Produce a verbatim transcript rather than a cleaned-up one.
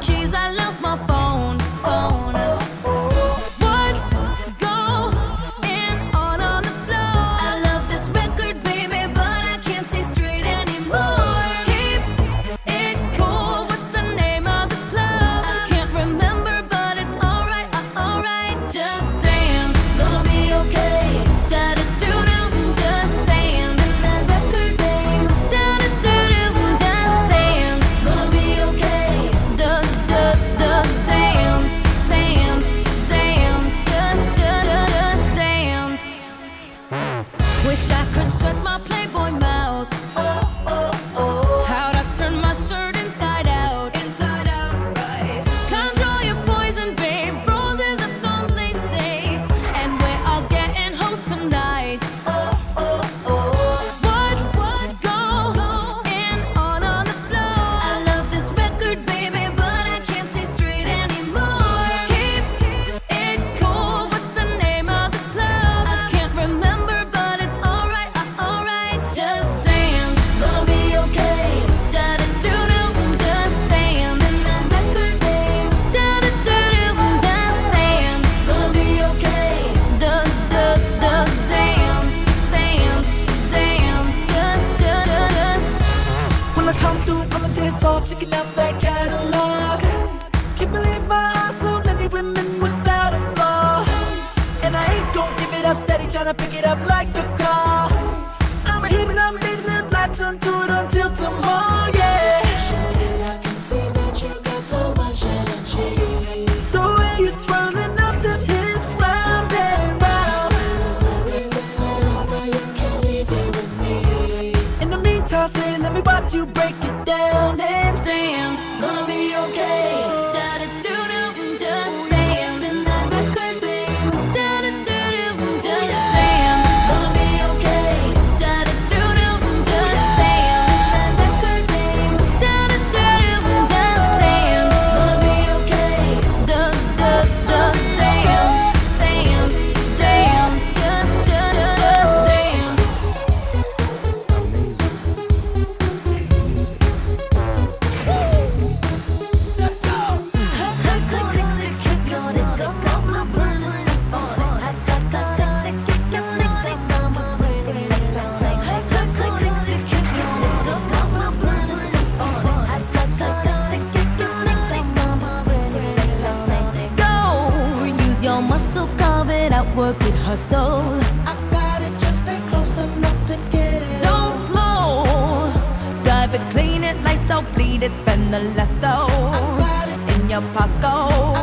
keys, I lost my phone, phone. One go and on on the floor. I love this record, baby, but I can't see straight anymore. Keep it cool, what's the name of this club? I can't remember, but it's alright, uh, alright. Just dance, gonna be okay. Wish I could shut my Playboy mouth. Oh, oh, oh. How'd I turn my shirt inside out? Inside out, right. Control your poison, babe. Roses are thorns, they say. And we're all getting hoes tonight. Oh, oh, oh. What, what, go, go, and on on the floor. I love this record, baby, but I can't see straight anymore. Keep it cool, what's the name of this club? I can't remember. Check it out, that catalog. Can't believe my eyes, so many women without a flaw. And I ain't gon' give it up, steady tryna pick it up like a car. I'ma hit it, I'm leaving it, I turn to it until tomorrow, yeah. Shawty, I can see that you got so much energy. The way you're twirling up them hips round and round. There's no reason at all why you can't leave it with me. In the meantime, say, let me watch you break it down. Hey. Dance, gonna be okay. Da da do do, just dance. Spin that record, babe. Da da do do, just dance. Gonna be okay. Da da do do, just dance. Spin that record, babe. Da da do do, just dance. Gonna be okay. Da da da, dance, dance, dance, just da da da, dance. Muscle, carve it out, work it, hustle. I got it, just ain't close enough to get it. Don't slow. Drive it, clean it, lights out, bleed it, spend the last dough. I got it in your pocket.